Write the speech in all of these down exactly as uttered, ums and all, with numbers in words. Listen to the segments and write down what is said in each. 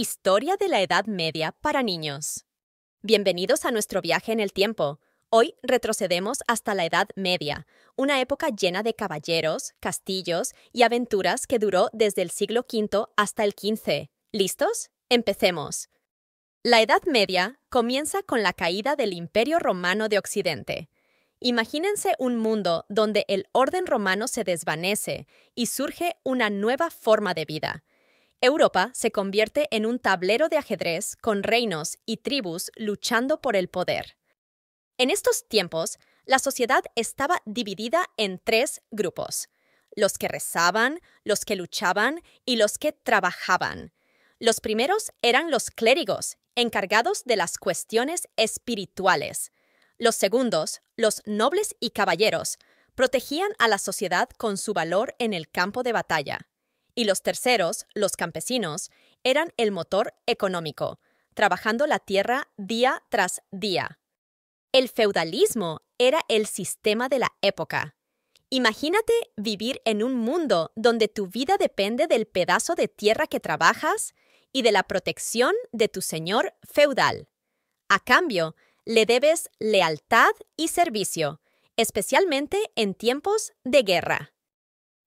Historia de la Edad Media para niños. Bienvenidos a nuestro viaje en el tiempo. Hoy retrocedemos hasta la Edad Media, una época llena de caballeros, castillos y aventuras que duró desde el siglo quinto hasta el quince. ¿Listos? ¡Empecemos! La Edad Media comienza con la caída del Imperio Romano de Occidente. Imagínense un mundo donde el orden romano se desvanece y surge una nueva forma de vida. Europa se convierte en un tablero de ajedrez con reinos y tribus luchando por el poder. En estos tiempos, la sociedad estaba dividida en tres grupos: los que rezaban, los que luchaban y los que trabajaban. Los primeros eran los clérigos, encargados de las cuestiones espirituales. Los segundos, los nobles y caballeros, protegían a la sociedad con su valor en el campo de batalla. Y los terceros, los campesinos, eran el motor económico, trabajando la tierra día tras día. El feudalismo era el sistema de la época. Imagínate vivir en un mundo donde tu vida depende del pedazo de tierra que trabajas y de la protección de tu señor feudal. A cambio, le debes lealtad y servicio, especialmente en tiempos de guerra.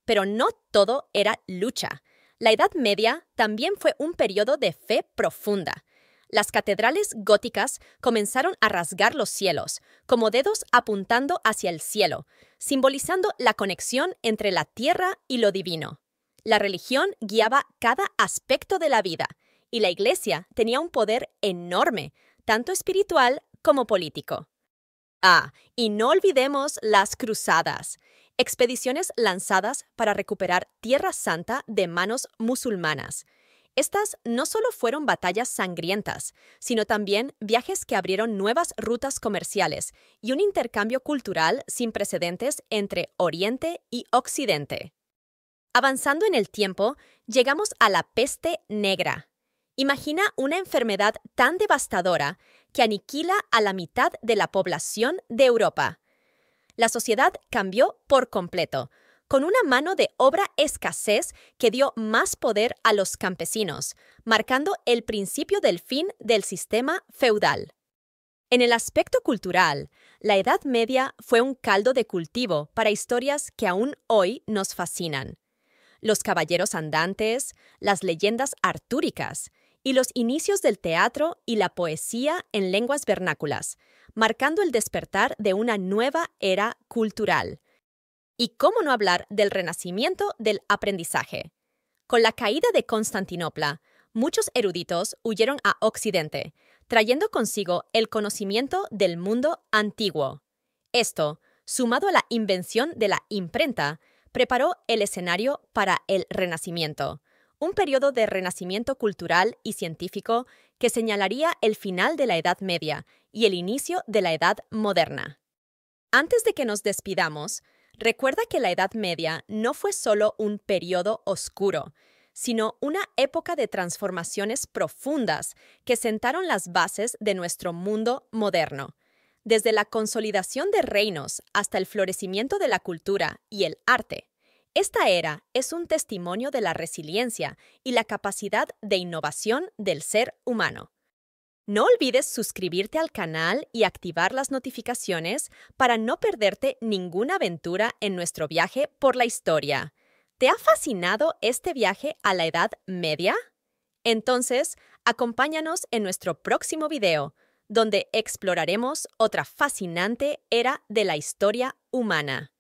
Pero no todo era lucha. La Edad Media también fue un periodo de fe profunda. Las catedrales góticas comenzaron a rasgar los cielos, como dedos apuntando hacia el cielo, simbolizando la conexión entre la tierra y lo divino. La religión guiaba cada aspecto de la vida, y la Iglesia tenía un poder enorme, tanto espiritual como político. Ah, y no olvidemos las cruzadas, expediciones lanzadas para recuperar Tierra Santa de manos musulmanas. Estas no solo fueron batallas sangrientas, sino también viajes que abrieron nuevas rutas comerciales y un intercambio cultural sin precedentes entre Oriente y Occidente. Avanzando en el tiempo, llegamos a la peste negra. Imagina una enfermedad tan devastadora que aniquila a la mitad de la población de Europa. La sociedad cambió por completo, con una mano de obra escasez que dio más poder a los campesinos, marcando el principio del fin del sistema feudal. En el aspecto cultural, la Edad Media fue un caldo de cultivo para historias que aún hoy nos fascinan. Los caballeros andantes, las leyendas artúricas y los inicios del teatro y la poesía en lenguas vernáculas, marcando el despertar de una nueva era cultural. Y cómo no hablar del renacimiento del aprendizaje. Con la caída de Constantinopla, muchos eruditos huyeron a Occidente, trayendo consigo el conocimiento del mundo antiguo. Esto, sumado a la invención de la imprenta, preparó el escenario para el Renacimiento, un periodo de renacimiento cultural y científico que señalaría el final de la Edad Media y el inicio de la Edad Moderna. Antes de que nos despidamos, recuerda que la Edad Media no fue solo un periodo oscuro, sino una época de transformaciones profundas que sentaron las bases de nuestro mundo moderno. Desde la consolidación de reinos hasta el florecimiento de la cultura y el arte, esta era es un testimonio de la resiliencia y la capacidad de innovación del ser humano. No olvides suscribirte al canal y activar las notificaciones para no perderte ninguna aventura en nuestro viaje por la historia. ¿Te ha fascinado este viaje a la Edad Media? Entonces, acompáñanos en nuestro próximo video, donde exploraremos otra fascinante era de la historia humana.